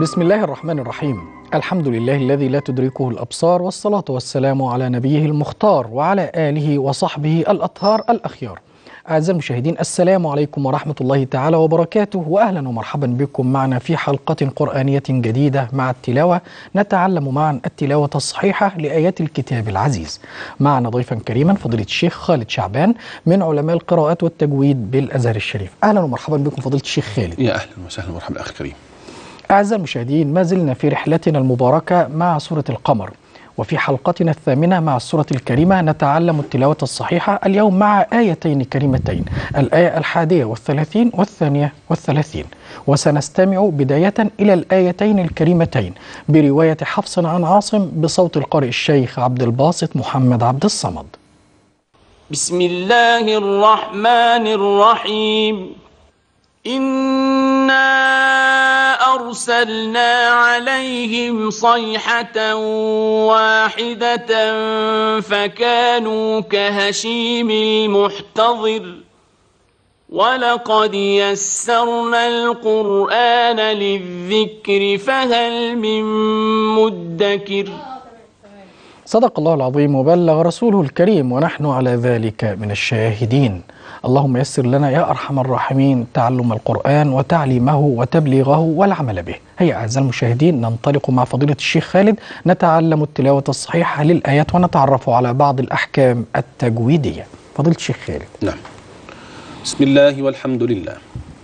بسم الله الرحمن الرحيم. الحمد لله الذي لا تدركه الأبصار، والصلاة والسلام على نبيه المختار وعلى آله وصحبه الأطهار الأخيار. أعزائي المشاهدين، السلام عليكم ورحمة الله تعالى وبركاته، وأهلا ومرحبا بكم معنا في حلقة قرآنية جديدة مع التلاوة، نتعلم معا التلاوة الصحيحة لآيات الكتاب العزيز. معنا ضيفا كريما فضيلة الشيخ خالد شعبان من علماء القراءات والتجويد بالأزهر الشريف. أهلا ومرحبا بكم فضيلة الشيخ خالد. يا أهلا وسهلا ومرحبا أخي الكريم. أعزائي المشاهدين، ما زلنا في رحلتنا المباركة مع سورة القمر، وفي حلقتنا الثامنة مع السورة الكريمة نتعلم التلاوة الصحيحة، اليوم مع آيتين كريمتين، الآية 31 و32، وسنستمع بداية إلى الآيتين الكريمتين برواية حفص عن عاصم بصوت القارئ الشيخ عبد الباسط محمد عبد الصمد. بسم الله الرحمن الرحيم. إنا أرسلنا عليهم صيحة واحدة فكانوا كهشيم المحتظر، ولقد يسرنا القرآن للذكر فهل من مدكر. صدق الله العظيم وبلغ رسوله الكريم، ونحن على ذلك من الشاهدين. اللهم يسر لنا يا أرحم الراحمين تعلم القرآن وتعليمه وتبليغه والعمل به. هيا أعزائي المشاهدين، ننطلق مع فضيلة الشيخ خالد، نتعلم التلاوة الصحيحة للآيات ونتعرف على بعض الأحكام التجويدية. فضيلة الشيخ خالد. نعم. بسم الله والحمد لله،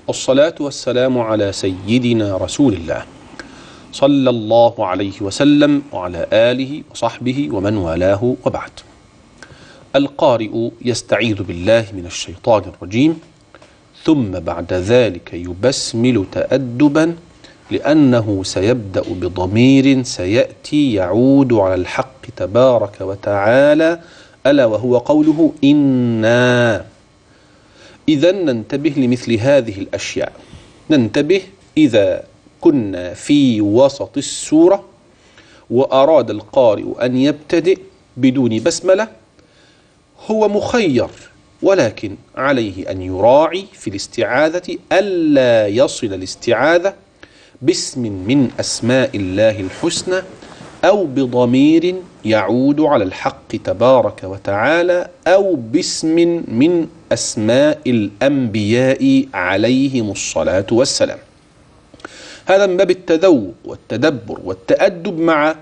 والصلاة والسلام على سيدنا رسول الله صلى الله عليه وسلم وعلى آله وصحبه ومن والاه، وبعد. القارئ يستعيذ بالله من الشيطان الرجيم، ثم بعد ذلك يبسمل تأدبا، لأنه سيبدأ بضمير سيأتي يعود على الحق تبارك وتعالى، ألا وهو قوله إنا. إذا ننتبه لمثل هذه الأشياء، ننتبه إذا كنا في وسط السورة وأراد القارئ أن يبتدئ بدون بسملة، هو مخير، ولكن عليه أن يراعي في الاستعاذة ألا يصل الاستعاذة باسم من أسماء الله الحسنى أو بضمير يعود على الحق تبارك وتعالى أو باسم من أسماء الأنبياء عليهم الصلاة والسلام. هذا من باب التذوق والتدبر والتأدب مع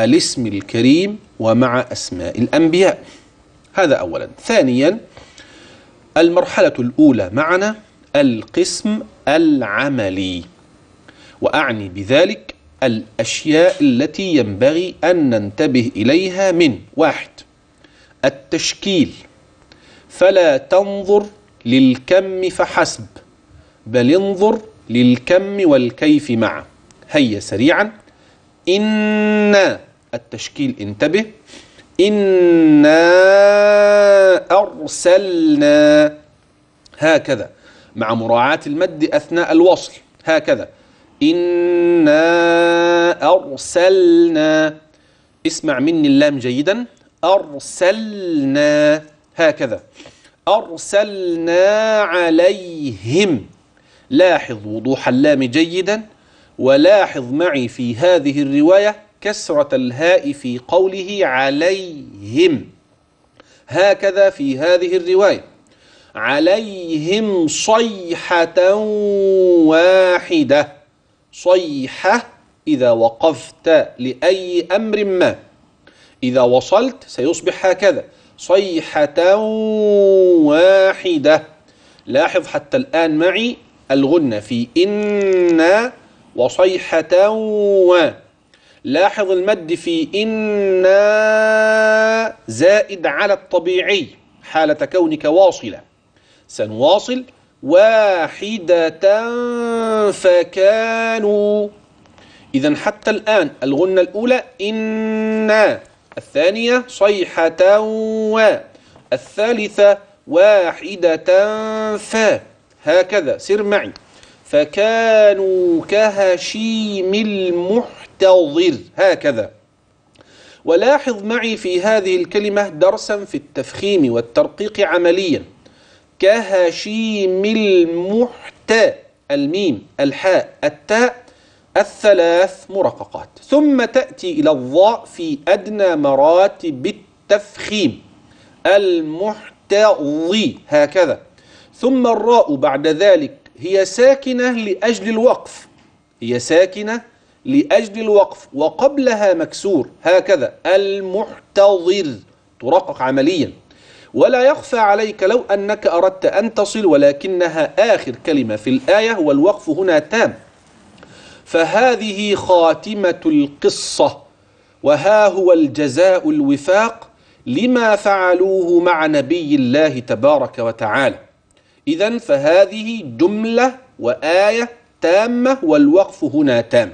الاسم الكريم ومع أسماء الأنبياء. هذا أولا. ثانيا، المرحلة الأولى معنا القسم العملي، وأعني بذلك الأشياء التي ينبغي أن ننتبه إليها من واحد، التشكيل، فلا تنظر للكم فحسب بل انظر للكم والكيف معا. هيا سريعا، إن التشكيل، انتبه، إنا أرسلنا، هكذا مع مراعاة المد أثناء الوصل، هكذا إنا أرسلنا. اسمع مني اللام جيدا، أرسلنا، هكذا أرسلنا عليهم. لاحظ وضوح اللام جيدا، ولاحظ معي في هذه الرواية كسرة الهاء في قوله عليهم، هكذا في هذه الرواية، عليهم صيحة واحدة. صيحة إذا وقفت لأي أمر ما، إذا وصلت سيصبح هكذا، صيحة واحدة. لاحظ حتى الآن معي الغنة في إن وصيحة و، لاحظ المد في إنا زائد على الطبيعي حالة كونك واصلة. سنواصل، واحدة فكانوا. إذن حتى الآن الغنة الأولى إنا، الثانية صيحة و، الثالثة واحدة ف، هكذا سر معي، فكانوا كهشيم المحتظر، هكذا. ولاحظ معي في هذه الكلمة درسا في التفخيم والترقيق عمليا، كهشيم المحت، الميم الحاء التاء الثلاث مرققات. ثم تأتي إلى الظاء في أدنى مراتب التفخيم المحتضي هكذا، ثم الراء بعد ذلك هي ساكنة لأجل الوقف، هي ساكنة لأجل الوقف وقبلها مكسور هكذا المحتضر، ترقق عمليا. ولا يخفى عليك لو أنك أردت أن تصل ولكنها آخر كلمة في الآية والوقف هنا تام، فهذه خاتمة القصة وها هو الجزاء الوفاق لما فعلوه مع نبي الله تبارك وتعالى. إذن فهذه جملة وآية تامة والوقف هنا تام،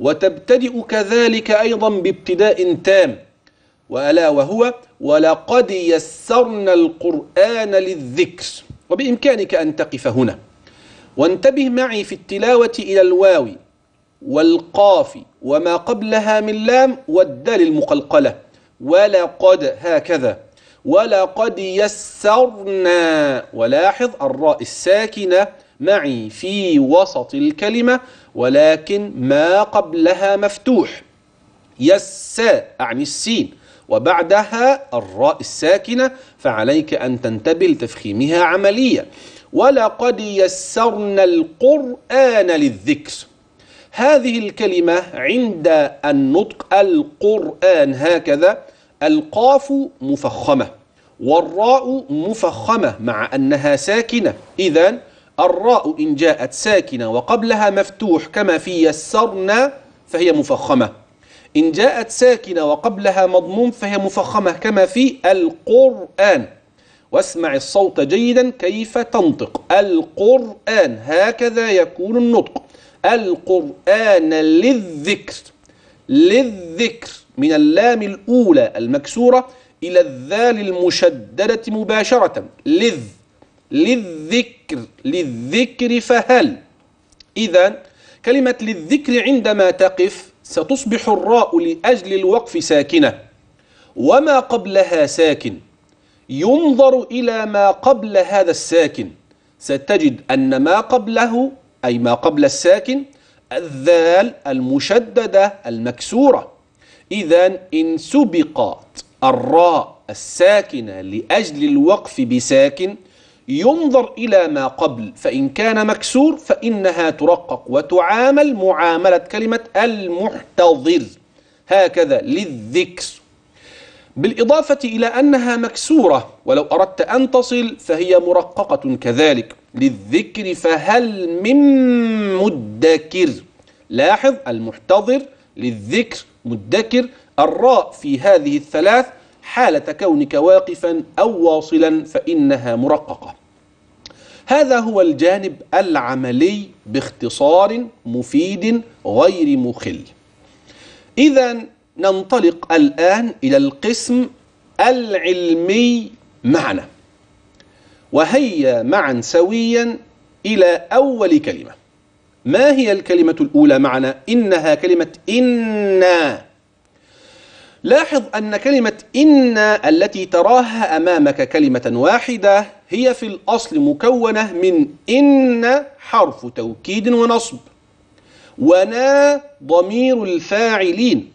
وتبتدئ كذلك أيضا بابتداء تام، وألا وهو ولقد يسرنا القرآن للذكر. وبإمكانك أن تقف هنا، وانتبه معي في التلاوة إلى الواو والقاف وما قبلها من لام والدال المقلقلة، ولقد هكذا، ولقد يسرنا، ولاحظ الراء الساكنة معي في وسط الكلمة ولكن ما قبلها مفتوح، يس أعني السين وبعدها الراء الساكنة، فعليك أن تنتبه لتفخيمها عمليا. ولقد يسرنا القرآن للذكر، هذه الكلمة عند النطق القرآن هكذا، القاف مفخمة والراء مفخمة مع أنها ساكنة، إذن الراء إن جاءت ساكنة وقبلها مفتوح كما في يسرنا فهي مفخمة، إن جاءت ساكنة وقبلها مضموم فهي مفخمة كما في القرآن. واسمع الصوت جيدا كيف تنطق القرآن، هكذا يكون النطق القرآن للذكر، للذكر من اللام الأولى المكسورة إلى الذال المشددة مباشرة، لذ للذكر، للذكر فهل. إذن كلمة للذكر عندما تقف ستصبح الراء لأجل الوقف ساكنة وما قبلها ساكن، ينظر إلى ما قبل هذا الساكن، ستجد أن ما قبله أي ما قبل الساكن الذال المشددة المكسورة. إذن إن سبقت الراء الساكنة لأجل الوقف بساكن ينظر إلى ما قبل، فإن كان مكسور فإنها ترقق وتعامل معاملة كلمة المحتضر هكذا للذكر، بالإضافة إلى أنها مكسورة ولو أردت أن تصل فهي مرققة كذلك للذكر فهل من مدكر. لاحظ المحتضر للذكر مدكر، الراء في هذه الثلاث حالة كونك واقفا أو واصلا فإنها مرققة. هذا هو الجانب العملي باختصار مفيد غير مخل. إذن ننطلق الآن إلى القسم العلمي معنا، وهيا معا سويا إلى أول كلمة. ما هي الكلمة الأولى معنا؟ إنها كلمة إنا. لاحظ أن كلمة إنا التي تراها أمامك كلمة واحدة هي في الأصل مكونة من إن حرف توكيد ونصب، ونا ضمير الفاعلين،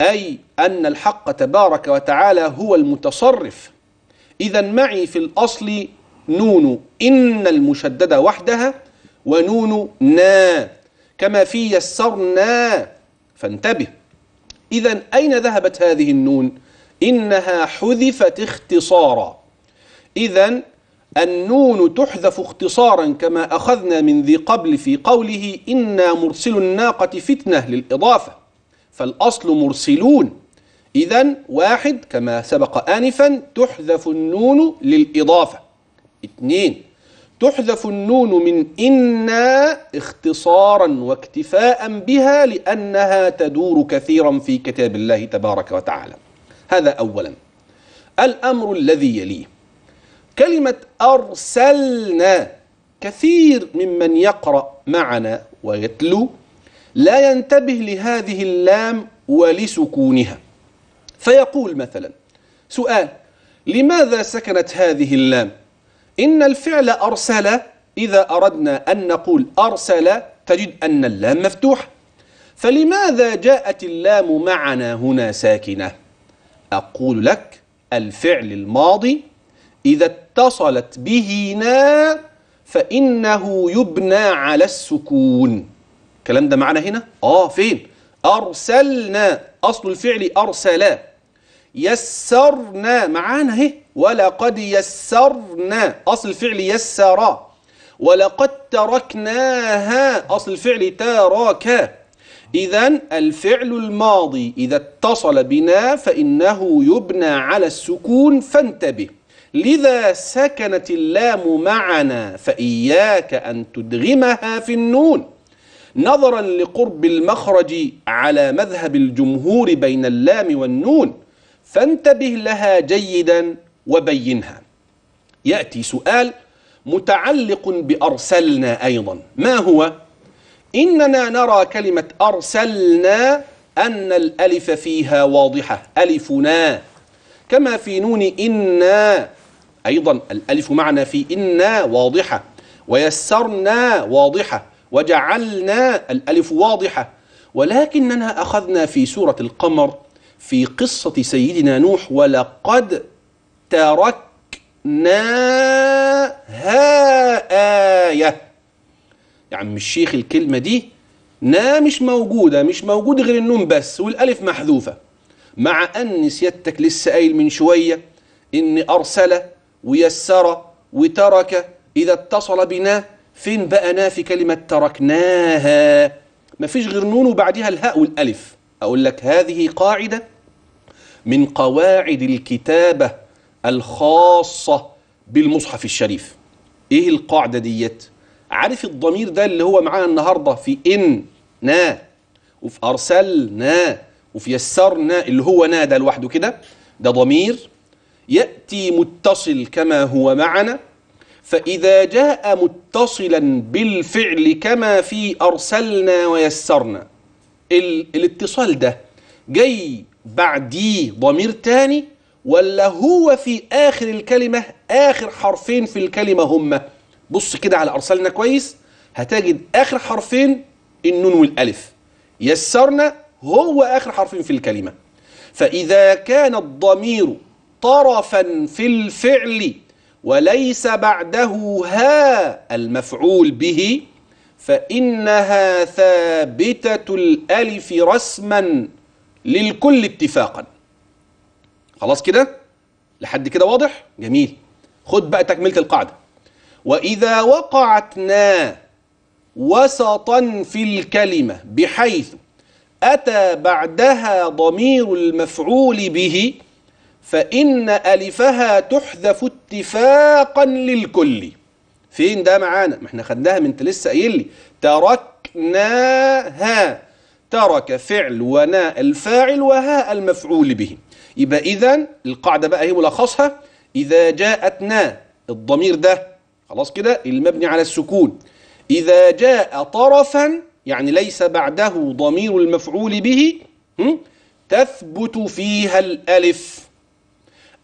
أي أن الحق تبارك وتعالى هو المتصرف. إذا معي في الأصل نون إن المشددة وحدها ونون نا كما في يسرنا، فانتبه. إذا أين ذهبت هذه النون؟ إنها حذفت اختصارا، إذا النون تحذف اختصارا كما أخذنا من ذي قبل في قوله إنا مرسل الناقة فتنة للإضافة، فالأصل مرسلون، إذن واحد كما سبق آنفا تحذف النون للإضافة، اثنين تحذف النون من إنا اختصارا واكتفاء بها لأنها تدور كثيرا في كتاب الله تبارك وتعالى. هذا أولا. الأمر الذي يليه كلمة أرسلنا، كثير ممن يقرأ معنا ويتلو لا ينتبه لهذه اللام ولسكونها، فيقول مثلا سؤال لماذا سكنت هذه اللام؟ إن الفعل أرسل إذا أردنا أن نقول أرسل تجد أن اللام مفتوح، فلماذا جاءت اللام معنا هنا ساكنة؟ أقول لك الفعل الماضي إذا اتصلت به نا فإنه يبنى على السكون. الكلام ده معنا هنا؟ فين؟ أرسلنا، أصل الفعل أرسلا. يسرنا معانا اهي، ولقد يسرنا أصل الفعل يسرا. ولقد تركناها أصل الفعل تراكا. إذن الفعل الماضي إذا اتصل بنا فإنه يبنى على السكون، فانتبه. لذا سكنت اللام معنا، فإياك أن تدغمها في النون نظرا لقرب المخرج على مذهب الجمهور بين اللام والنون، فانتبه لها جيدا وبينها. يأتي سؤال متعلق بأرسلنا أيضا، ما هو؟ إننا نرى كلمة أرسلنا أن الألف فيها واضحة، ألفنا، كما في نون إنا أيضا الألف معنا في إنا واضحة، ويسرنا واضحة، وجعلنا الألف واضحة. ولكننا أخذنا في سورة القمر في قصة سيدنا نوح ولقد تركناها آية. يا عم الشيخ الكلمة دي نا مش موجودة، مش موجود غير النون بس والألف محذوفة، مع أن سيادتك لسه قايل من شوية إن أرسل ويسر وترك إذا اتصل بنا، فين بقى نا في كلمة تركناها؟ مفيش غير نون وبعدها الهاء والألف. أقول لك هذه قاعدة من قواعد الكتابة الخاصة بالمصحف الشريف. إيه القاعدة ديت؟ عارف الضمير ده اللي هو معانا النهاردة في إن نا وفي أرسلنا وفي يسرنا، اللي هو نا ده لوحده كده، ده ضمير يأتي متصل كما هو معنا، فإذا جاء متصلا بالفعل كما في أرسلنا ويسرنا، الاتصال ده جاي بعديه ضمير تاني ولا هو في آخر الكلمة؟ آخر حرفين في الكلمة هما، بص كده على أرسلنا كويس، هتجد آخر حرفين النون والألف. يسرنا هو آخر حرفين في الكلمة، فإذا كان الضمير طرفا في الفعل وليس بعده ها المفعول به، فإنها ثابتة الألف رسما للكل اتفاقا. خلاص كده؟ لحد كده واضح؟ جميل. خد بقى تكملة القاعدة. وإذا وقعتنا وسطا في الكلمة بحيث أتى بعدها ضمير المفعول به، فإن ألفها تحذف اتفاقا للكل. فين ده معانا؟ ما احنا خدناها من انت لسه قايل لي تركناها، ترك فعل ونا الفاعل وها المفعول به. يبقى إذن القاعدة بقى هي ملخصها، إذا جاءتنا الضمير ده خلاص كده المبني على السكون، إذا جاء طرفا يعني ليس بعده ضمير المفعول به تثبت فيها الألف.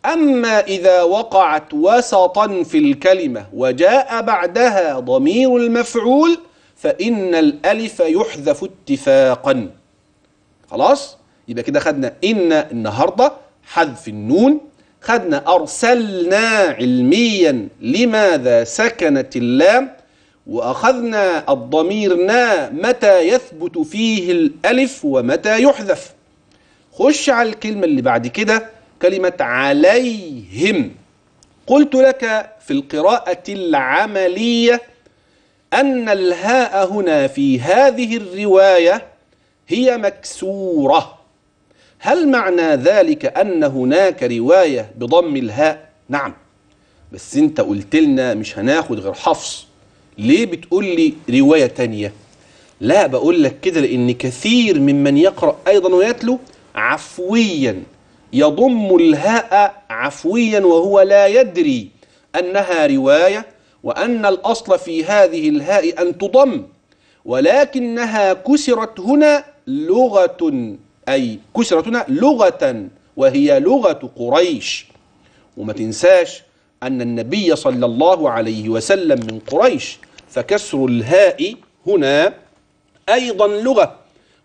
أما إذا وقعت وسطا في الكلمة وجاء بعدها ضمير المفعول فإن الألف يحذف اتفاقا. خلاص؟ يبقى كده خدنا إن النهاردة حذف النون، خدنا أرسلنا علميا لماذا سكنت اللام، وأخذنا الضميرنا متى يثبت فيه الألف ومتى يحذف. خش على الكلمة اللي بعد كده، كلمة عليهم. قلت لك في القراءة العملية أن الهاء هنا في هذه الرواية هي مكسورة. هل معنى ذلك أن هناك رواية بضم الهاء؟ نعم، بس أنت قلت لنا مش هناخد غير حفص، ليه بتقول لي رواية تانية؟ لا، بقول لك كده لأن كثير ممن يقرأ أيضا ويتلو عفويا يضم الهاء عفويا وهو لا يدري أنها رواية، وأن الأصل في هذه الهاء أن تضم، ولكنها كسرت هنا لغة، أي كسرت هنا لغة وهي لغة قريش. وما تنساش أن النبي صلى الله عليه وسلم من قريش، فكسر الهاء هنا أيضا لغة،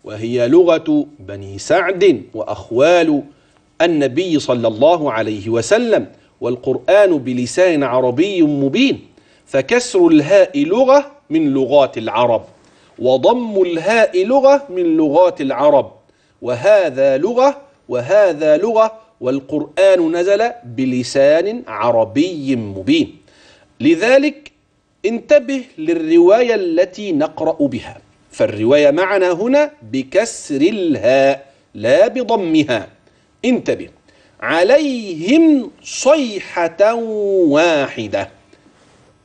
وهي لغة بني سعد وأخوال النبي صلى الله عليه وسلم، والقرآن بلسان عربي مبين، فكسر الهاء لغة من لغات العرب، وضم الهاء لغة من لغات العرب، وهذا لغة وهذا لغة، والقرآن نزل بلسان عربي مبين. لذلك انتبه للرواية التي نقرأ بها، فالرواية معنا هنا بكسر الهاء لا بضمها. انتبه، عليهم صيحة واحدة.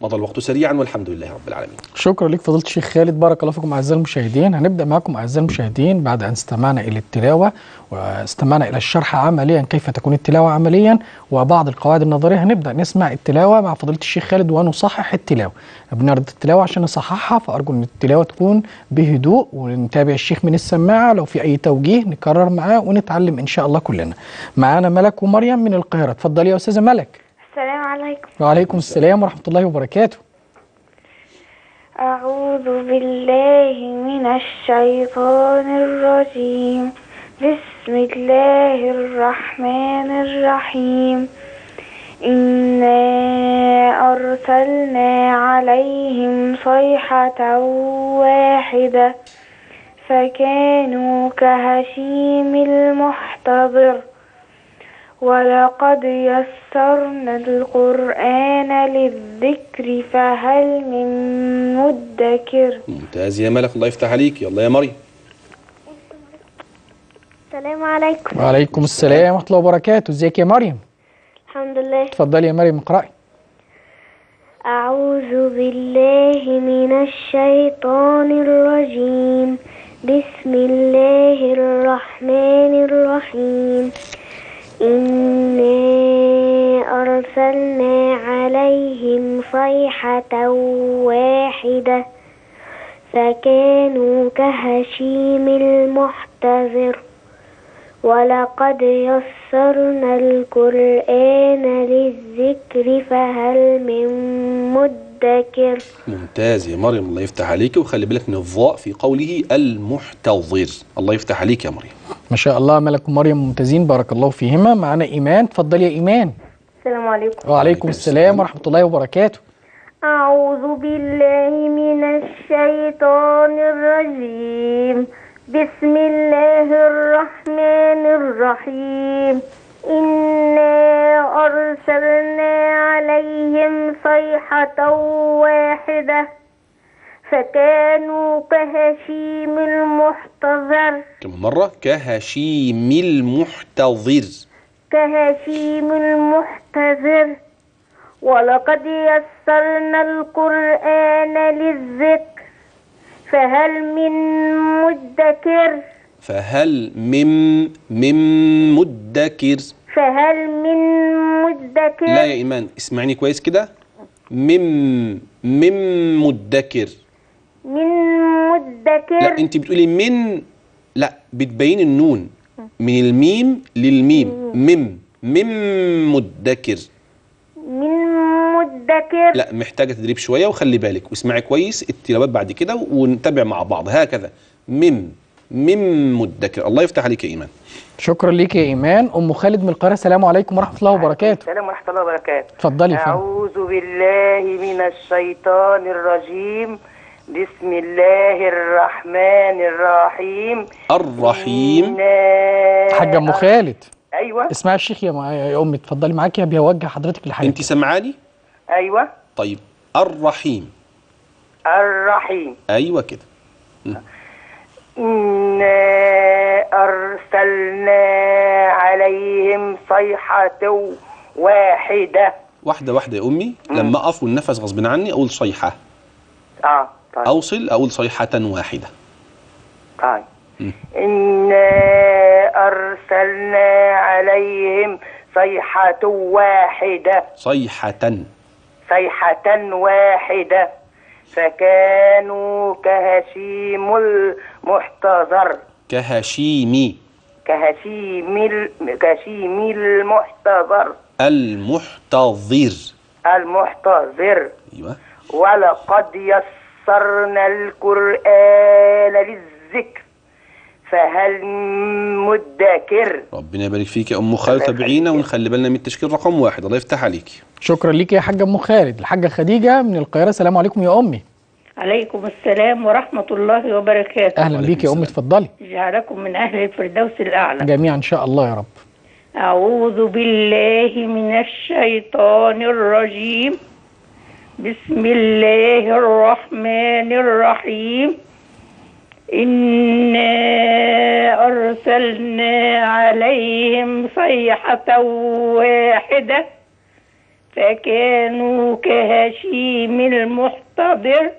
مضى الوقت سريعا والحمد لله رب العالمين. شكرا لك فضيلة الشيخ خالد، بارك الله فيكم أعزائي المشاهدين. هنبدأ معكم أعزائي المشاهدين بعد أن استمعنا إلى التلاوة واستمعنا إلى الشرح عمليا كيف تكون التلاوة عمليا وبعض القواعد النظرية. هنبدأ نسمع التلاوة مع فضيلة الشيخ خالد ونصحح التلاوة، بنرد التلاوة عشان نصححها، فأرجو أن التلاوة تكون بهدوء ونتابع الشيخ من السماعة، لو في أي توجيه نكرر معاه ونتعلم إن شاء الله كلنا. معانا ملك ومريم من القاهرة، اتفضلي يا أستاذة ملك. السلام عليكم. وعليكم السلام ورحمة الله وبركاته. أعوذ بالله من الشيطان الرجيم، بسم الله الرحمن الرحيم. إنا أرسلنا عليهم صيحة واحدة فكانوا كهشيم المحتضر. ولقد يسرنا القرآن للذكر فهل من مدكر. ممتاز يا ملك، الله يفتح عليك. يلا يا مريم. السلام عليكم. وعليكم السلام ورحمة الله وبركاته. ازيك يا مريم؟ الحمد لله. اتفضلي يا مريم اقرأي. أعوذ بالله من الشيطان الرجيم، بسم الله الرحمن الرحيم. إنا أرسلنا عليهم صيحة واحدة فكانوا كهشيم المحتضر. ولقد يسرنا القرآن للذكر فهل من مدكر. ممتاز يا مريم، الله يفتح عليك. وخلي بالك من الظاء في قوله المحتضر. الله يفتح عليك يا مريم. ما شاء الله، ملك ومريم ممتازين بارك الله فيهما. معانا إيمان، اتفضلي يا إيمان. السلام عليكم. وعليكم السلام ورحمة الله وبركاته. أعوذ بالله من الشيطان الرجيم، بسم الله الرحمن الرحيم. إنا أرسلنا عليهم صيحة واحدة فكانوا كهشيم المحتضر. كم مرة؟ كهشيم المحتضر. كهشيم المحتضر. ولقد يسرنا القرآن للذكر فهل من مدكر. فهل من مدكر. فهل من مدكر. لا يا إيمان، اسمعني كويس كده. من مدكر. من مدكر. لا انت بتقولي من، لا بتبين النون من الميم للميم. من مدكر. من مدكر. لا محتاجه تدريب شويه، وخلي بالك واسمعي كويس التلاوات بعد كده ونتابع مع بعض هكذا. من مدكر. الله يفتح عليك يا ايمان. شكرا ليك يا ايمان. ام خالد من القاهره، السلام عليكم ورحمه الله وبركاته. السلام ورحمه الله وبركاته. اتفضلي يا فندم. اعوذ بالله من الشيطان الرجيم، بسم الله الرحمن الرحيم. الرحيم حاجة أم خالد. أيوة اسمعي الشيخ يا أمي، اتفضلي معاكي بيوجه حضرتك لحاجة. أنت سمعاني؟ أيوة. طيب الرحيم. الرحيم. أيوة كده. إنا أرسلنا عليهم صيحة واحدة. واحدة يا أمي. لما أقف والنفس غصب عني أقول صيحة. طيب. أوصل أقول صيحة واحدة. طيب. إنا أرسلنا عليهم صيحة واحدة. صيحة واحدة فكانوا كهشيم المحتضر. كهشيم المحتضر. المحتضر. أيوه. ولقد يسرنا ويسرنا القرآن للذكر فهل مدكر. ربنا يبارك فيك يا أم خالد، تابعينا ونخلي بالنا من التشكيل رقم 1. الله يفتح عليك. شكرا ليك يا حاجة أم خالد. الحاجة خديجة من القاهرة، السلام عليكم يا أمي. عليكم السلام ورحمة الله وبركاته. أهلا بيك يا أمي، اتفضلي. جعلكم من أهل الفردوس الأعلى جميعا إن شاء الله يا رب. أعوذ بالله من الشيطان الرجيم، بسم الله الرحمن الرحيم. إنا أرسلنا عليهم صيحة واحدة فكانوا كهشيم المحتضر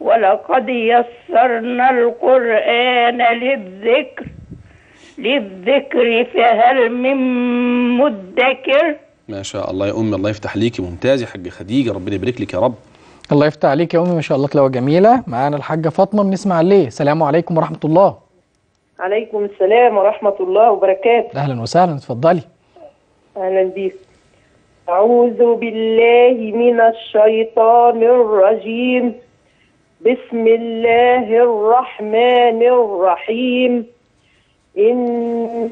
ولقد يسرنا القرآن للذكر فهل من مدكر. ما شاء الله يا أمي، الله يفتح عليكي، ممتاز يا حاجة خديجة، ربنا يبارك لك يا رب. الله يفتح عليك يا أمي، ما شاء الله تلاوة جميلة. معانا الحاجة فاطمة من إسماعيلية، السلام عليكم ورحمة الله. عليكم السلام ورحمة الله وبركاته. أهلا وسهلا، اتفضلي. أهلا بيك. أعوذ بالله من الشيطان الرجيم، بسم الله الرحمن الرحيم. إنا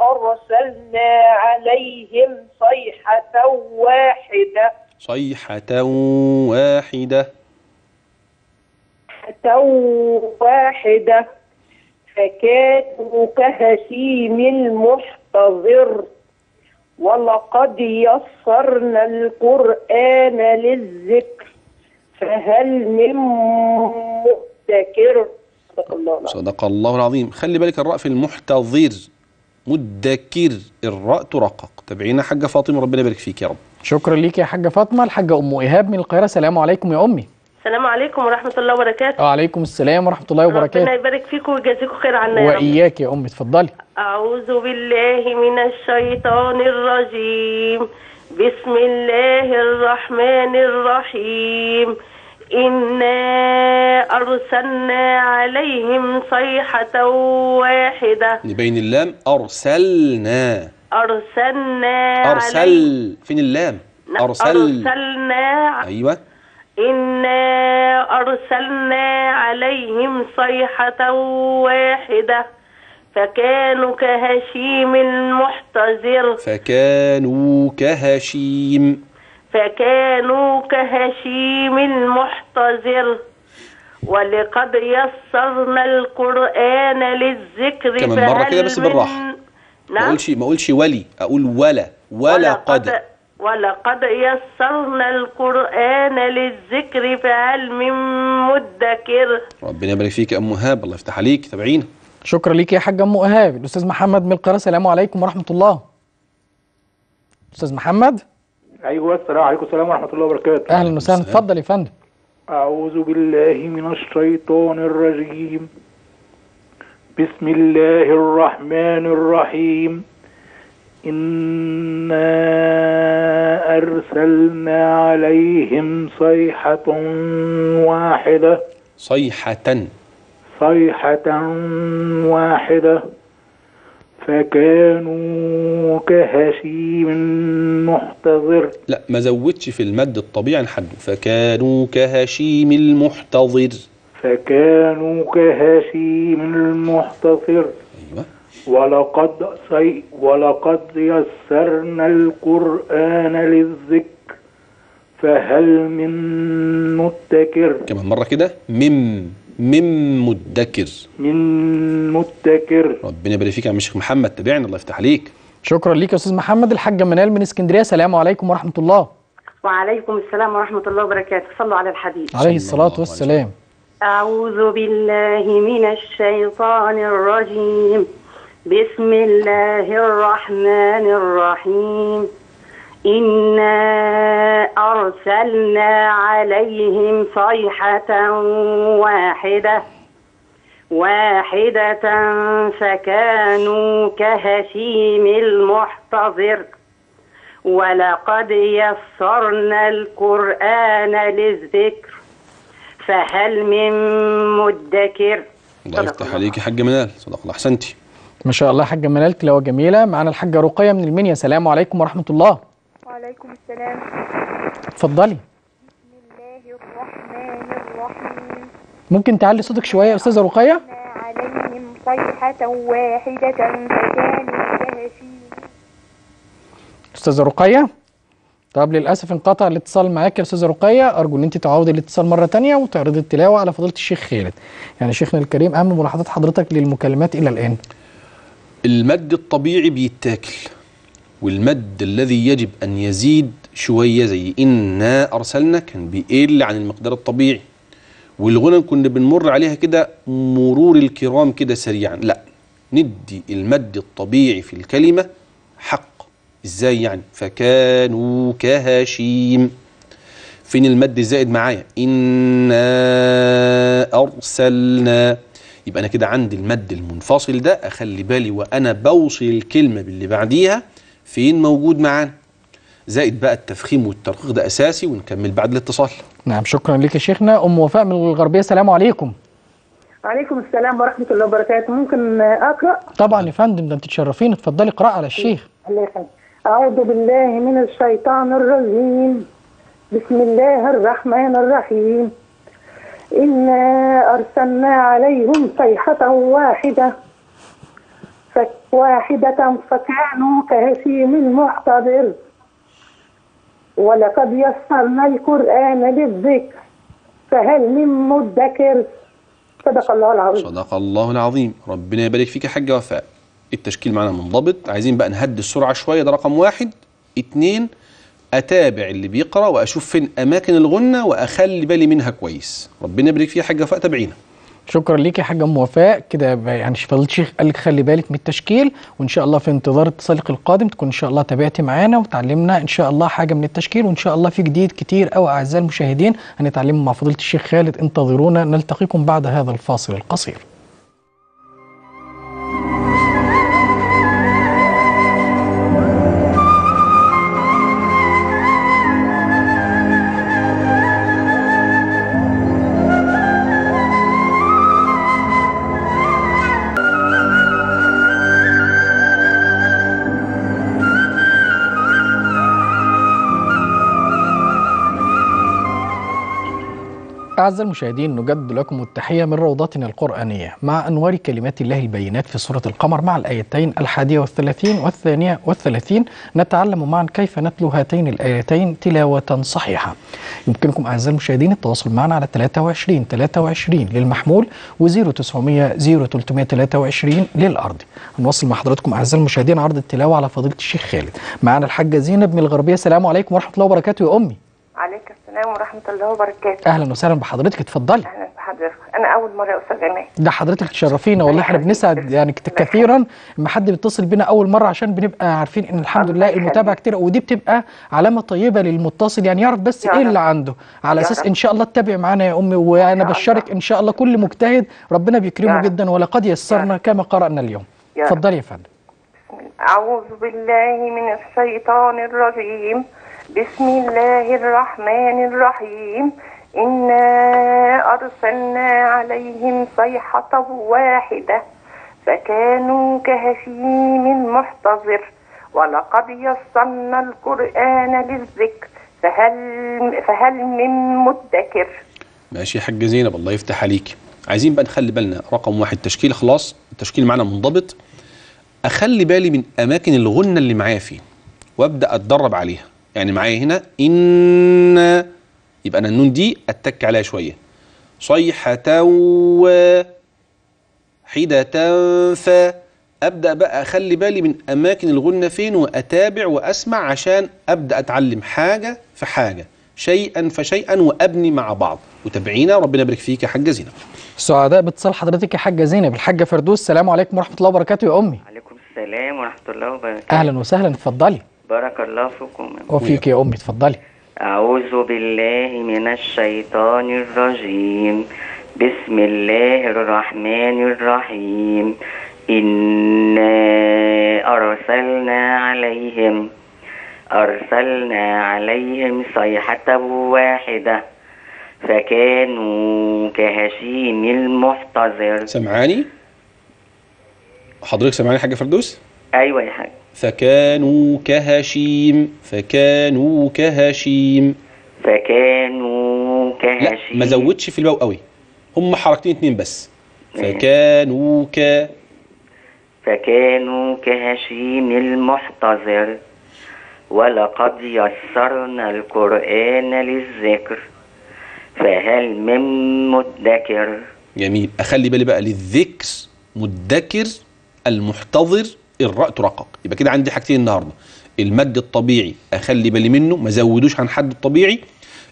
أرسلنا عليهم صيحة واحدة فكانوا كهشيم المحتضر ولقد يسرنا القرآن للذكر فهل من مدكر. صدق الله العظيم. خلي بالك الراء في المحتضر، مدكر الراء ترقق. تابعينا حاجة فاطمة، ربنا يبارك فيك يا رب. شكرا ليك يا حاجة فاطمة. الحاجة أم إيهاب من القاهرة، السلام عليكم يا أمي. السلام عليكم ورحمة الله وبركاته. وعليكم السلام ورحمة الله وبركاته. ربنا يبارك فيكم ويجازيكم خير عنا يا رب. وإياك يا أمي، اتفضلي. أعوذ بالله من الشيطان الرجيم، بسم الله الرحمن الرحيم. إنا أرسلنا عليهم صيحة واحدة. نبين اللام، أرسلنا فين اللام؟ أرسلنا. أيوة. إنا أرسلنا عليهم صيحة واحدة فكانوا كهشيم المحتضر. فكانوا كهشيم المحتضر ولقد يسرنا القرآن للذكر. كمان مرة كده بس بالراحة. نعم. ما أقولش ولي، أقول ولقد يسرنا القرآن للذكر فهل من مدكر. ربنا يبارك فيك يا أم إيهاب، الله يفتح عليك. تابعينا. شكرا ليك يا حاجة أم إيهاب. الأستاذ محمد من القاهرة، السلام عليكم ورحمة الله. أستاذ محمد. أيوه السلام عليكم. السلام ورحمة الله وبركاته. أهلا وسهلا، اتفضل يا فندم. أعوذ بالله من الشيطان الرجيم، بسم الله الرحمن الرحيم. إنا أرسلنا عليهم صيحة واحدة فكانوا كهشيم المحتضر. لا، ما زودش في المد الطبيعي عن حده. فكانوا كهشيم المحتضر. أيوة. ولقد يسرنا القرآن للذكر فهل من مدكر. كمان مرة كده، من مدكر. ربنا يبارك فيك يا عم الشيخ محمد. تابعنا، الله يفتح عليك. شكرا ليك يا استاذ محمد. الحاجة منال من اسكندرية، السلام عليكم ورحمة الله. وعليكم السلام ورحمة الله وبركاته. صلوا على الحبيب عليه الصلاة والسلام. أعوذ بالله من الشيطان الرجيم، بسم الله الرحمن الرحيم. إنا أرسلنا عليهم صيحة واحدة فكانوا كهشيم المحتضر ولقد يسرنا القرآن للذكر فهل من مدكر. الله يفتح عليكي حاجة منال، صدق الله. أحسنتي ما شاء الله حاجة منال، تلاوة جميلة. معانا الحاجة رقية من المنيا، السلام عليكم ورحمة الله. وعليكم السلام. اتفضلي. بسم الله الرحمن ممكن تعلي صوتك شوية يا أستاذة رقية؟ عليهم صيحة واحدة فكانوا كهشيم. أستاذة رقية؟ طب للأسف انقطع الاتصال معاك يا أستاذة رقية، أرجو إن أنت تعوضي الاتصال مرة تانية وتعرضي التلاوة على فضيلة الشيخ خالد. يعني شيخنا الكريم، أهم ملاحظات حضرتك للمكالمات إلى الآن؟ المد الطبيعي بيتاكل، والمد الذي يجب أن يزيد شوية زي إنا أرسلنا كان بيقل عن المقدار الطبيعي، والغنى كنا بنمر عليها كده مرور الكرام كده سريعا. لا، ندي المد الطبيعي في الكلمة حق. إزاي يعني؟ فكانوا كهشيم. فين المد الزائد معايا؟ إنا أرسلنا. يبقى أنا كده عندي المد المنفصل ده، أخلي بالي وأنا بوصل الكلمة باللي بعديها فين موجود معانا. زائد بقى التفخيم والترقيق ده أساسي، ونكمل بعد الاتصال. نعم، شكرا لك يا شيخنا. أم وفاء من الغربية، السلام عليكم. وعليكم السلام ورحمة الله وبركاته. ممكن أقرأ؟ طبعا يا فندم، ده أنت تشرفين، اتفضلي اقرأ على الشيخ. الله يخليك. أعوذ بالله من الشيطان الرجيم، بسم الله الرحمن الرحيم. إنا أرسلنا عليهم صيحة واحدة فكانوا كهشيم المحتضر، ولقد يسرنا القرآن للذكر فهل من مدكر. صدق الله العظيم. صدق الله العظيم، ربنا يبارك فيك يا حاجة وفاء. التشكيل معنا منضبط، عايزين بقى نهدي السرعة شوية، ده رقم واحد. اتنين، أتابع اللي بيقرأ وأشوف فين أماكن الغنة وأخلي بالي منها كويس. ربنا يبارك فيك يا حاجة وفاء، تابعينا. شكرا ليك يا حاجة أم وفاء. كده يعني فضيلة الشيخ قال لك خلي بالك من التشكيل، وإن شاء الله في انتظار اتصالك القادم تكون إن شاء الله تابعتي معانا وتعلمنا إن شاء الله حاجة من التشكيل، وإن شاء الله في جديد كتير أوي أعزائي المشاهدين هنتعلمه مع فضيلة الشيخ خالد. انتظرونا، نلتقيكم بعد هذا الفاصل القصير. أعزائي المشاهدين، نجدد لكم التحية من روضاتنا القرآنية مع أنوار كلمات الله البينات في سورة القمر، مع الآيتين 31 و32. نتعلم معا كيف نتلو هاتين الآيتين تلاوة صحيحة. يمكنكم أعزائي المشاهدين التواصل معنا على 23 للمحمول و0900 0323 للأرض. هنوصل مع حضراتكم أعزائي المشاهدين عرض التلاوة على فضيلة الشيخ خالد. معنا الحاجة زينب من الغربية، السلام عليكم ورحمة الله وبركاته. يا أمي عليك السلام ورحمة الله وبركاته. أهلا وسهلا بحضرتك، اتفضلي. أهلا بحضرتك، أنا أول مرة يا أستاذ إيمان. ده حضرتك تشرفينا والله، احنا بنسعد يعني كثيرا لما حد بيتصل بينا أول مرة، عشان بنبقى عارفين إن الحمد لله المتابعة كتير، ودي بتبقى علامة طيبة للمتصل، يعني يعرف بس إيه اللي عنده، على أساس إن شاء الله تتابع معانا يا أمي. وأنا بشارك إن شاء الله كل مجتهد ربنا بيكرمه جدا، ولقد يسرنا كما قرأنا اليوم. اتفضلي يا فندم. أعوذ بالله من الشيطان الرجيم، بسم الله الرحمن الرحيم. إنا أرسلنا عليهم صيحة واحدة فكانوا كهشيم المحتظر، ولقد يسرنا القرآن للذكر فهل من مدكر. ماشي يا حاجة زينب، الله يفتح عليك. عايزين بقى نخلي بالنا، رقم واحد تشكيل، خلاص التشكيل معنا منضبط، أخلي بالي من أماكن الغنة اللي معايا فين وأبدأ أتدرب عليها. يعني معايا هنا إن، يبقى أنا النون دي أتك عليها شوية، صيحة واحدة، فأبدأ بقى أخلي بالي من أماكن الغنة فين وأتابع وأسمع، عشان أبدأ أتعلم حاجة فحاجة، شيئا فشيئا، وأبني مع بعض. وتابعينا، ربنا يبارك فيك يا حاجة زينب. سعداء باتصال حضرتك يا حاجة زينب. الحاجة فردوس، السلام عليكم ورحمة الله وبركاته. يا أمي عليكم السلام ورحمة الله وبركاته. أهلا وسهلا، اتفضلي. بارك الله فيكم وفيك يا أمي، اتفضلي. أعوذ بالله من الشيطان الرجيم، بسم الله الرحمن الرحيم. إنا أرسلنا عليهم صيحة واحدة فكانوا كهشيم المحتظر. سمعاني حضرتك؟ سمعاني حاجة فردوس؟ أيوة يا حاج. فكانوا كهشيم. لا، ما زودش في الواو قوي، هم حركتين اتنين بس. فكانوا كهشيم المحتظر. ولقد يسرنا القرآن للذكر فهل من مدكر. جميل. أخلي بالي بقى للذكر مدكر المحتضر الراء ترقق، يبقى كده عندي حاجتين النهارده، المد الطبيعي أخلي بالي منه ما زودوش عن حد الطبيعي،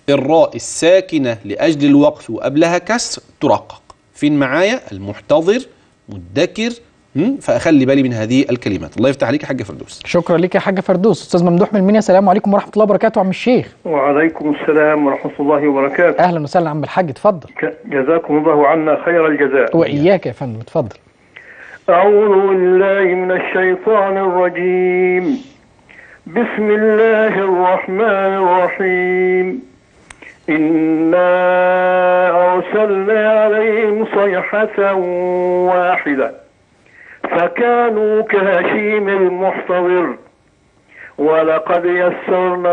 الراء الساكنة لأجل الوقف وقبلها كسر ترقق. فين معايا؟ المحتضر مدكر، فأخلي بالي من هذه الكلمات. الله يفتح عليك يا حاجة فردوس. شكرا لك يا حاجة فردوس. أستاذ ممدوح من المنيا، السلام عليكم ورحمة الله وبركاته. عم الشيخ. وعليكم السلام ورحمة الله وبركاته. أهلا وسهلا عم الحاج، اتفضل. جزاكم الله عنا خير الجزاء. وإياك يا فندم، اتفضل. أعوذ بالله من الشيطان الرجيم. بسم الله الرحمن الرحيم. إنا أرسلنا عليهم صيحة واحدة فكانوا كهشيم المحتضر. ولقد يسرنا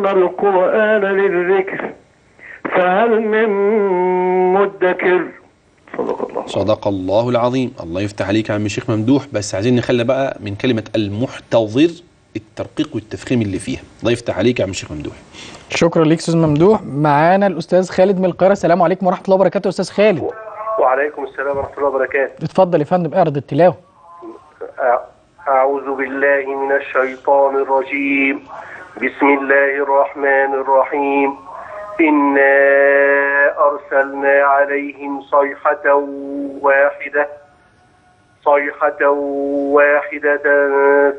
القرآن للذكر فهل من مدكر. صدق الله العظيم. الله يفتح عليك يا عم الشيخ ممدوح. بس عايزين نخلي بقى من كلمة المحتضر الترقيق والتفخيم اللي فيها. الله يفتح عليك يا عم الشيخ ممدوح. شكرا ليك استاذ ممدوح. معانا الاستاذ خالد من القاهره، السلام عليكم ورحمه الله وبركاته. استاذ خالد. وعليكم السلام ورحمه الله وبركاته. اتفضل يا فندم، اعرض التلاوه. اعوذ بالله من الشيطان الرجيم. بسم الله الرحمن الرحيم. انا ارسلنا عليهم صيحه واحده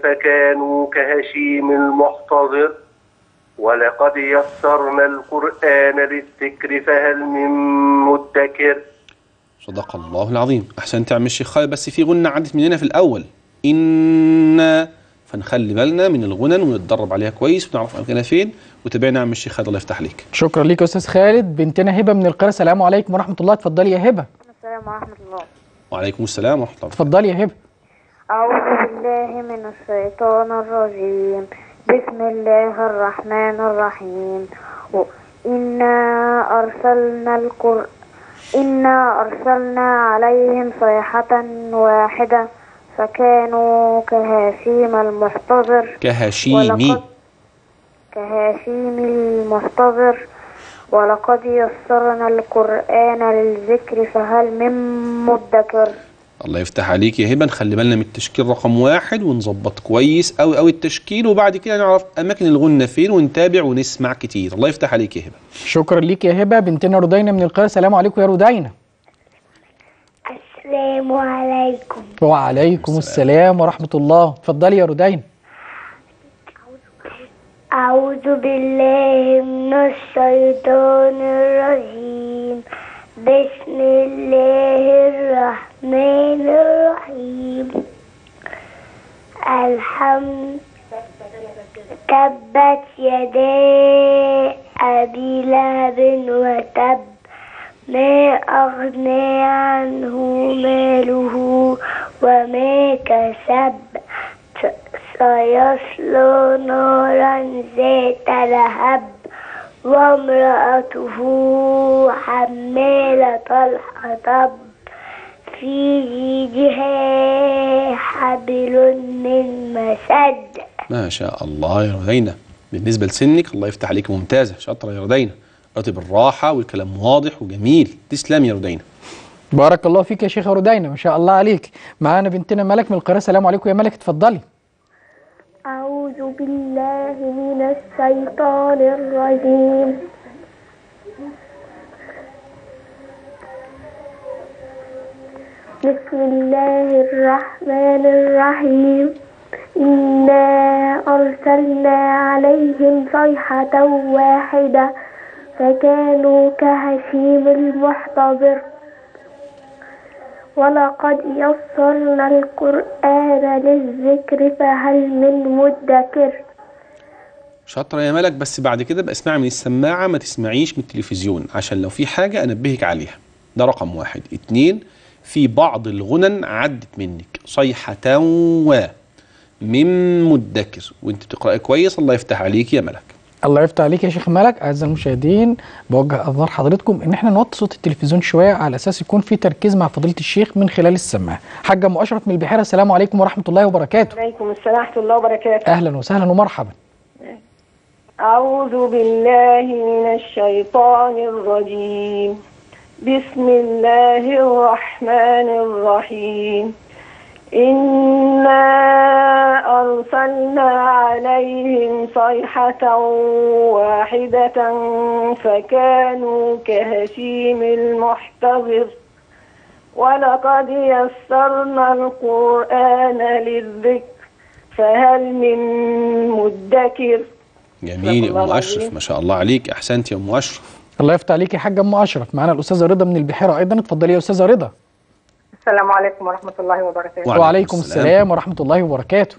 فكانوا كهشيم المحتضر. ولقد يسرنا القرآن للذكر فهل من مدكر. صدق الله العظيم. أحسنت يا عم الشيخ خالد، بس في غنة عدت مننا في الأول إنا، فنخلي بالنا من الغنن ونتدرب عليها كويس ونعرف أمكانها فين. وتابعنا يا عم الشيخ خالد، الله يفتح عليك. شكرا ليك يا أستاذ خالد. بنتنا هبة من القاهرة، السلام عليكم ورحمة الله. اتفضلي يا هبة. السلام ورحمة الله. وعليكم السلام ورحمة الله. اتفضلي يا هبة. أعوذ بالله من الشيطان الرجيم. بسم الله الرحمن الرحيم. إنا أرسلنا عليهم صيحة واحدة فكانوا كهشيم المحتضر. كهشيم المحتضر. ولقد يسرنا القرآن للذكر فهل من مدكر. الله يفتح عليك يا هبه. نخلي بالنا من التشكيل رقم واحد ونظبط كويس قوي قوي التشكيل، وبعد كده نعرف اماكن الغنه فين ونتابع ونسمع كتير. الله يفتح عليك يا هبه. شكرا ليك يا هبه. بنتنا رودينا من القاهره، السلام عليكم يا رودينا. السلام عليكم. وعليكم السلام ورحمه الله. اتفضلي يا رودينا. أعوذ بالله من الشيطان الرجيم. بسم الله الرحمن الرحيم. الحمد تبت يدا أبي لهب وتب، ما أغنى عنه ماله وما كسب، سيصلى نارا ذات لهب، وامرأته حمالة الحطب، في جيدها حبل من مسد. ما شاء الله يا ردينا. بالنسبة لسنك الله يفتح عليك ممتازة، شاطرة يا ردينا، قرأتي بالراحة والكلام واضح وجميل. تسلم يا ردينا. بارك الله فيك يا شيخة ردينا، ما شاء الله عليك. معانا بنتنا ملك من القاهرة، السلام عليكم يا ملك. اتفضلي. أعوذ بالله من الشيطان الرجيم. بسم الله الرحمن الرحيم. إنا أرسلنا عليهم صيحة واحدة فكانوا كهشيم المحتضر. ولقد يسرنا القرآن للذكر فهل من مدكر. شاطرة يا ملك، بس بعد كده بقى اسمعي من السماعة، ما تسمعيش من التلفزيون، عشان لو في حاجة أنبهك عليها. ده رقم واحد. اتنين، في بعض الغنن عدت منك صيحة و من مدكر، وانت بتقرأي كويس. الله يفتح عليك يا ملك. الله يفتح عليك يا شيخ مالك. اعزائي المشاهدين، بوجه انظار حضرتكم ان احنا نوطي صوت التلفزيون شويه على اساس يكون في تركيز مع فضيله الشيخ من خلال السماعه. حاجه ام اشرف من البحيره، السلام عليكم ورحمه الله وبركاته. وعليكم السلام ورحمه الله وبركاته. اهلا وسهلا ومرحبا. اعوذ بالله من الشيطان الرجيم، بسم الله الرحمن الرحيم. إنا أرسلنا عليهم صيحة واحدة فكانوا كهشيم المحتظر، ولقد يسرنا القرآن للذكر فهل من مدكر. جميل يا أم أشرف، ما شاء الله عليك، أحسنت يا أم أشرف. الله يفتح عليك يا حاجة أم أشرف. معانا الأستاذة رضا من البحيرة أيضا، اتفضلي يا أستاذة رضا. السلام عليكم ورحمة الله وبركاته. وعليكم السلام ورحمة الله وبركاته.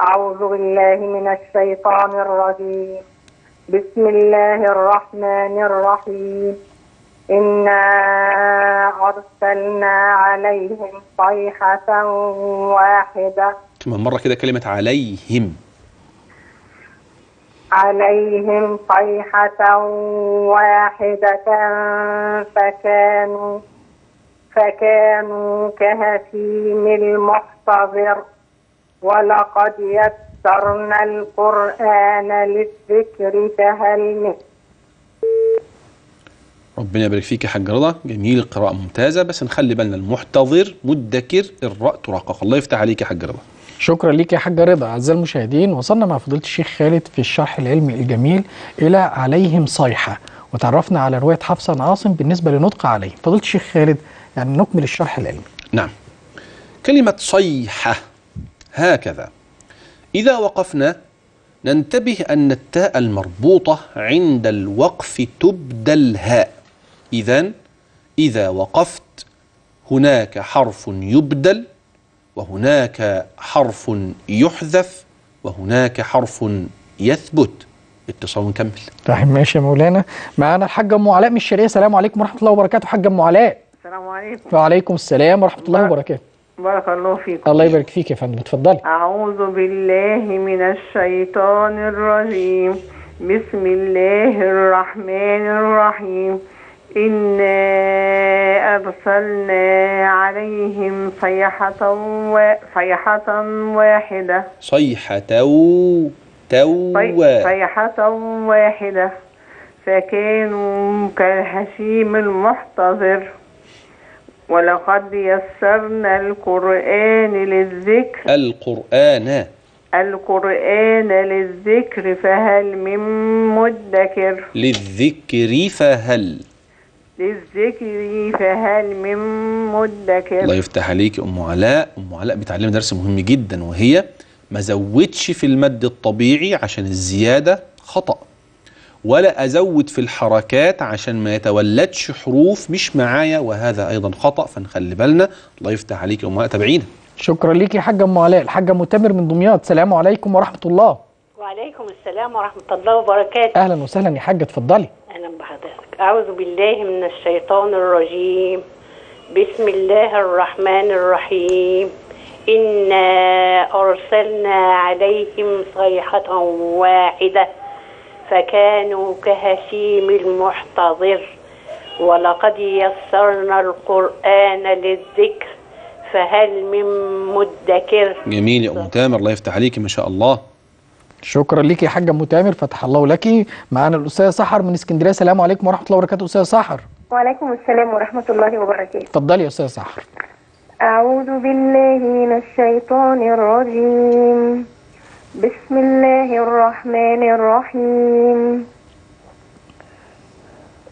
أعوذ بالله من الشيطان الرجيم، بسم الله الرحمن الرحيم. إنا أرسلنا عليهم صيحة واحدة. كمان مرة كده كلمة عليهم. عليهم صيحة واحدة فكانوا كهشيم المحتظر، ولقد يسرنا القرآن للذكر فهل من. ربنا يبارك فيك يا حاج رضا، جميل، القراءة ممتازة، بس نخلي بالنا المحتظر مدكر، الراء ترقق. الله يفتح عليك يا حاج رضا. شكرا ليك يا حاج رضا. اعزائي المشاهدين، وصلنا مع فضيلة الشيخ خالد في الشرح العلمي الجميل الى عليهم صيحة، وتعرفنا على رواية حفص عن عاصم بالنسبة لنطق عليهم. فضيلة الشيخ خالد، يعني نكمل الشرح العلمي. نعم. كلمة صيحة هكذا إذا وقفنا ننتبه أن التاء المربوطة عند الوقف تبدى الهاء. إذن إذا وقفت هناك حرف يبدل، وهناك حرف يحذف، وهناك حرف يثبت. اتصال ونكمل. طيب ماشي يا مولانا. معانا الحاجة أم علاء من الشرقية، السلام عليكم ورحمة الله وبركاته. حاجة أم علاء. السلام عليكم. وعليكم السلام ورحمة الله وبركاته. بارك الله فيكم. الله يبارك فيك يا فندم، اتفضلي. أعوذ بالله من الشيطان الرجيم، بسم الله الرحمن الرحيم. إنا أرسلنا عليهم صيحة واحدة. صيحة واحدة فكانوا كالهشيم المحتظر، ولقد يسرنا القرآن للذكر. القرآن للذكر فهل من مدكر. للذكر فهل من مدكر. الله يفتح عليك يا أم علاء. أم علاء بتعلمنا درس مهم جدا، وهي ما زودش في المد الطبيعي عشان الزيادة خطأ، ولا أزود في الحركات عشان ما يتولدش حروف مش معايا، وهذا أيضا خطأ، فنخلي بالنا. الله يفتح عليك يا أم تابعينا. شكرا ليك يا حاجة أم علاء. الحاجة مؤتمر من دمياط، السلام عليكم ورحمة الله. وعليكم السلام ورحمة الله وبركاته. أهلا وسهلا يا حاجة، اتفضلي. أهلا بحضرتك. أعوذ بالله من الشيطان الرجيم، بسم الله الرحمن الرحيم. إنا أرسلنا عليهم صيحة واحدة فكانوا كهشيم المحتظر، ولقد يسرنا القرآن للذكر فهل من مدكر. جميل يا أم تامر، الله يفتح عليكي ما شاء الله. شكرا ليكي يا حاجة أم تامر، فتح الله لك. معانا الأستاذة سحر من اسكندرية، السلام عليكم ورحمة الله وبركاته. أستاذة سحر. وعليكم السلام ورحمة الله وبركاته. اتفضلي يا أستاذة سحر. أعوذ بالله من الشيطان الرجيم، بسم الله الرحمن الرحيم.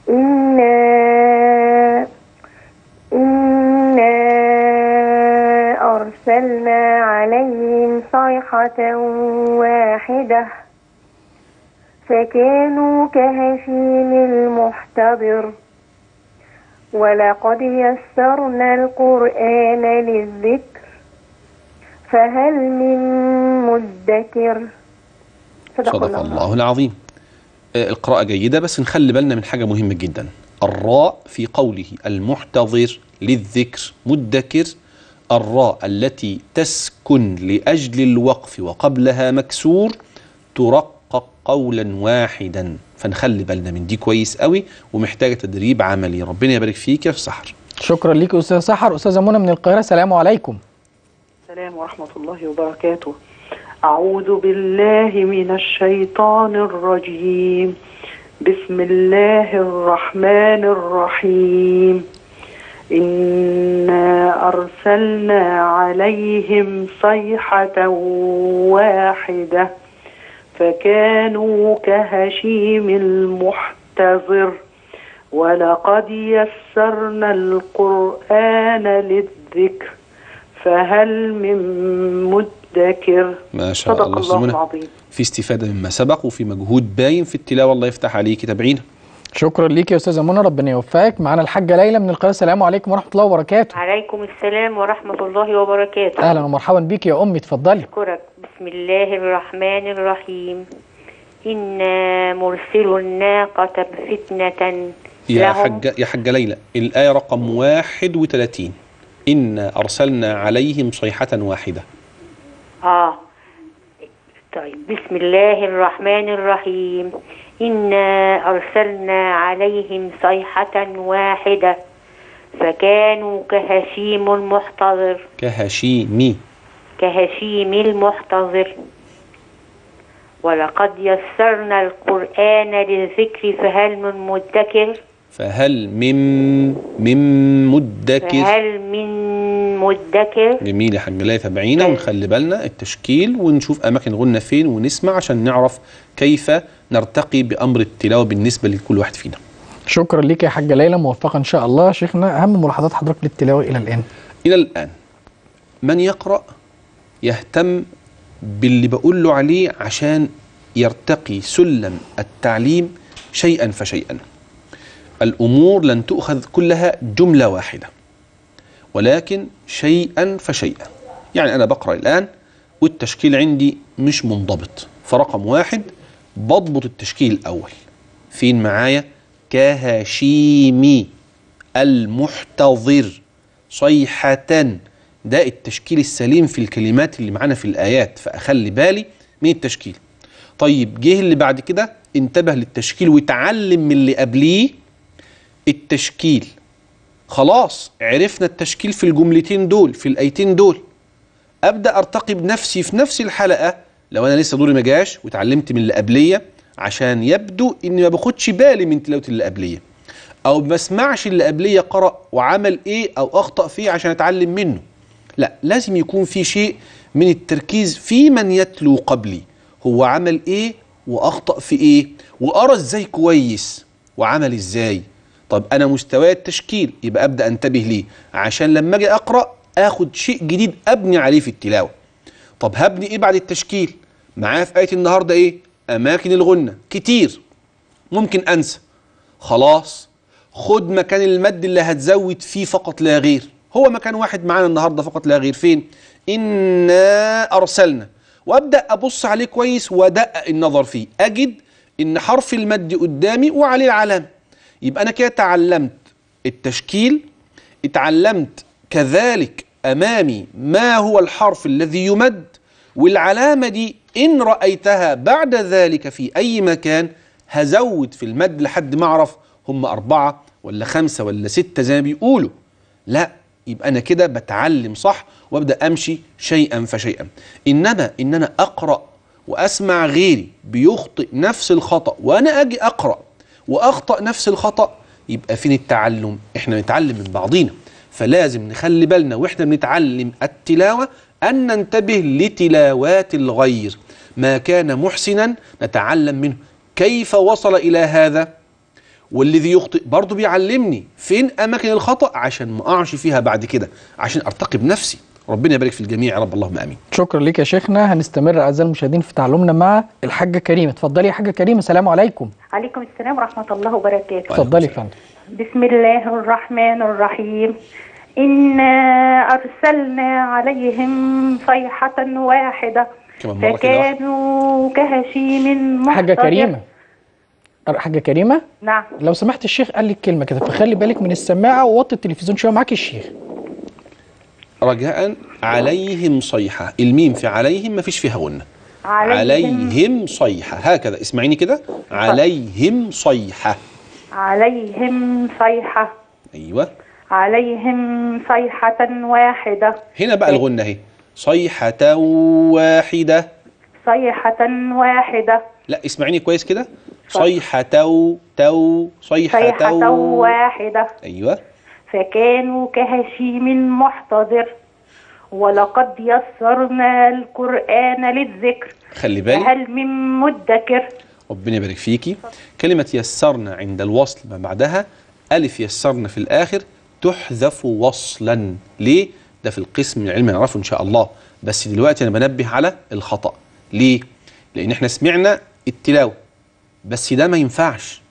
إنا أرسلنا عليهم صيحة واحدة فكانوا كهشيم المحتضر، ولقد يسرنا القرآن للذكر فهل من مدكر. صدق الله العظيم. القراءة جيدة، بس نخلي بالنا من حاجة مهمة جدا، الراء في قوله المحتضر للذكر مدكر، الراء التي تسكن لأجل الوقف وقبلها مكسور ترقق قولا واحدا. فنخلي بالنا من دي كويس قوي، ومحتاجه تدريب عملي. ربنا يبارك فيك يا سحر. شكرا ليك استاذ سحر. استاذه منى من القاهره، السلام عليكم. السلام ورحمه الله وبركاته. اعوذ بالله من الشيطان الرجيم، بسم الله الرحمن الرحيم. إنا أرسلنا عليهم صيحة واحدة فكانوا كهشيم المحتظر، ولقد يسرنا القرآن للذكر فهل من مدكر؟ ما شاء الله. صدق الله العظيم. في استفادة مما سبق وفي مجهود باين في التلاوة، الله يفتح عليك. تابعينا. شكرا ليك يا استاذه منى، ربنا يوفقك. معانا الحاجه ليلى من القاهره، السلام عليكم ورحمه الله وبركاته. وعليكم السلام ورحمه الله وبركاته. اهلا ومرحبا بك يا امي، اتفضلي. اشكرك. بسم الله الرحمن الرحيم. انا مرسل الناقه بفتنه يا حاجه ليلى، الايه رقم 31. انا ارسلنا عليهم صيحه واحده. طيب، بسم الله الرحمن الرحيم. إنا أرسلنا عليهم صيحة واحدة فكانوا كهشيم المحتظر. كهشيم المحتظر، ولقد يسرنا القرآن للذكر فهل من مدكر؟ فهل من مدكر؟ جميل يا حاج ليلى. تابعينا ونخلي بالنا التشكيل ونشوف اماكن غنى فين ونسمع عشان نعرف كيف نرتقي بامر التلاوه بالنسبه لكل واحد فينا. شكرا ليك يا حاج ليلى، موفقه ان شاء الله. شيخنا، اهم ملاحظات حضرتك للتلاوه الى الان. من يقرا يهتم باللي بقول له عليه عشان يرتقي سلم التعليم شيئا فشيئا. الأمور لن تؤخذ كلها جملة واحدة، ولكن شيئا فشيئا. يعني أنا بقرأ الآن والتشكيل عندي مش منضبط، فرقم 1 بضبط التشكيل الأول. فين معايا؟ كهشيمي المحتضر صيحة. ده التشكيل السليم في الكلمات اللي معانا في الآيات، فأخلي بالي من التشكيل. طيب، جه اللي بعد كده انتبه للتشكيل وتعلم من اللي قبليه التشكيل. خلاص عرفنا التشكيل في الجملتين دول، في الآيتين دول. أبدأ أرتقي بنفسي في نفس الحلقة لو أنا لسه دوري ما جاش وتعلمت من اللي قبلية، عشان يبدو إني ما باخدش بالي من تلاوة اللي قبلية، أو ما اسمعش اللي قبلية قرأ وعمل إيه أو أخطأ فيه عشان أتعلم منه. لا، لازم يكون في شيء من التركيز في من يتلو قبلي، هو عمل إيه وأخطأ في إيه، وأرى إزاي كويس وعمل إزاي. طب أنا مستواي التشكيل يبقى أبدأ أنتبه ليه عشان لما أجي أقرأ آخد شيء جديد أبني عليه في التلاوة. طب هبني إيه بعد التشكيل؟ معايا في آية النهاردة إيه؟ أماكن الغنة كتير، ممكن أنسى. خلاص، خد مكان المد اللي هتزود فيه فقط لا غير، هو مكان واحد معانا النهاردة فقط لا غير. فين؟ إنا أرسلنا، وأبدأ أبص عليه كويس وأدقق النظر فيه، أجد إن حرف المد قدامي وعليه العلامة. يبقى أنا كده تعلمت التشكيل، اتعلمت كذلك أمامي ما هو الحرف الذي يمد، والعلامة دي إن رأيتها بعد ذلك في أي مكان هزود في المد لحد ما أعرف هم 4 ولا 5 ولا 6 زي ما بيقولوا. لا، يبقى أنا كده بتعلم صح وأبدأ أمشي شيئا فشيئا. إنما إن أنا أقرأ وأسمع غيري بيخطئ نفس الخطأ وأنا أجي أقرأ وأخطأ نفس الخطأ، يبقى فين التعلم؟ إحنا نتعلم من بعضينا، فلازم نخلي بالنا وإحنا بنتعلم التلاوة أن ننتبه لتلاوات الغير. ما كان محسنا نتعلم منه، كيف وصل إلى هذا؟ والذي يخطئ برضه بيعلمني فين أماكن الخطأ عشان ما أقعش فيها بعد كده، عشان أرتقي بنفسي. ربنا يبارك في الجميع يا رب، اللهم آمين. شكرا لك يا شيخنا. هنستمر أعزائي المشاهدين في تعلمنا مع الحاجة كريمة. اتفضلي يا حاجة كريمة، السلام عليكم. عليكم السلام ورحمة الله وبركاته. اتفضلي يا فندم. بسم الله الرحمن الرحيم. إنا أرسلنا عليهم صيحة واحدة فكانوا كهشيم محتظر. حاجة كريمة، حاجة كريمة، نعم لو سمحت الشيخ قال لي الكلمة كده، فخلي بالك من السماعة ووطي التلفزيون شوية معاك الشيخ رجاءً. عليهم صيحة، الميم في عليهم ما فيش فيها غنة. عليهم صيحة. هكذا اسمعيني كده، عليهم صيحة. عليهم صيحة. أيوة. عليهم صيحة واحدة. هنا بقى الغنة اهي، صيحة واحدة. صيحة واحدة. لا اسمعيني كويس كده، صيحة صيحة واحدة. أيوة. فكانوا كهشيم محتضر ولقد يسرنا القرآن للذكر. خلي بالك، هل من مدكر؟ ربنا يبارك فيكي. كلمة يسرنا عند الوصل ما بعدها ألف يسرنا في الآخر تحذف وصلا. ليه؟ ده في القسم من العلم نعرفه إن شاء الله، بس دلوقتي أنا بنبه على الخطأ. ليه؟ لأن إحنا سمعنا التلاوة بس ده ما ينفعش.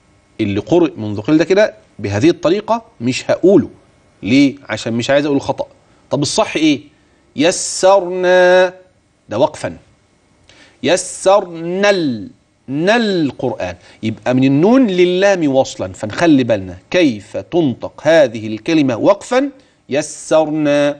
اللي قرئ منذ قليل ده كده بهذه الطريقة مش هقوله. ليه؟ عشان مش عايز أقول خطأ. طب الصح إيه؟ يسرنا ده وقفا، يسرنا القرآن، يبقى من النون للام وصلا. فنخلي بالنا كيف تنطق هذه الكلمة وقفا يسرنا،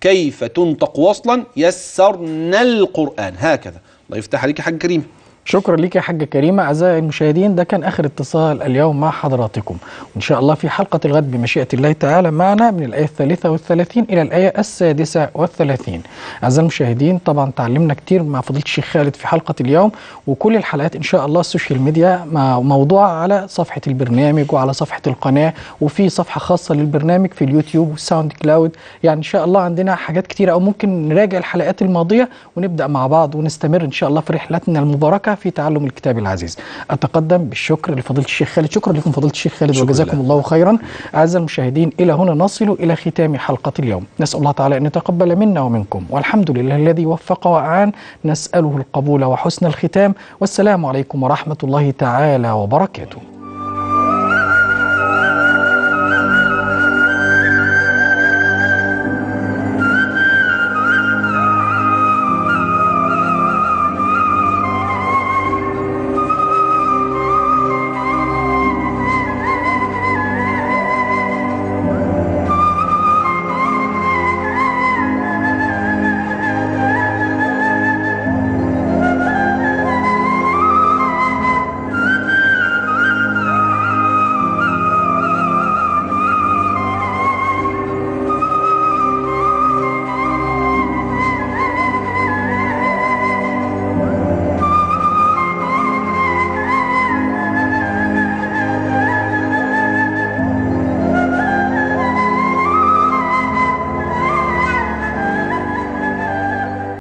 كيف تنطق وصلا يسرنا القرآن. هكذا. الله يفتح عليك يا حاجة كريمة. شكرا لك يا حاجة كريمة. أعزائي المشاهدين، ده كان آخر اتصال اليوم مع حضراتكم، وإن شاء الله في حلقة الغد بمشيئة الله تعالى معنا من الآية 33 إلى الآية 36. أعزائي المشاهدين، طبعا تعلمنا كتير مع فضيلة الشيخ خالد في حلقة اليوم، وكل الحلقات إن شاء الله السوشيال ميديا موضوعة على صفحة البرنامج وعلى صفحة القناة، وفي صفحة خاصة للبرنامج في اليوتيوب والساوند كلاود. يعني إن شاء الله عندنا حاجات كتيرة، أو ممكن نراجع الحلقات الماضية ونبدأ مع بعض ونستمر إن شاء الله في رحلتنا المباركة في تعلم الكتاب العزيز. أتقدم بالشكر لفضيلة الشيخ خالد. شكرا لكم فضيلة الشيخ خالد، وجزاكم الله خيرا. أعزائي المشاهدين، إلى هنا نصل إلى ختام حلقة اليوم. نسأل الله تعالى أن يتقبل منا ومنكم، والحمد لله الذي وفق وأعان، نسأله القبول وحسن الختام، والسلام عليكم ورحمة الله تعالى وبركاته.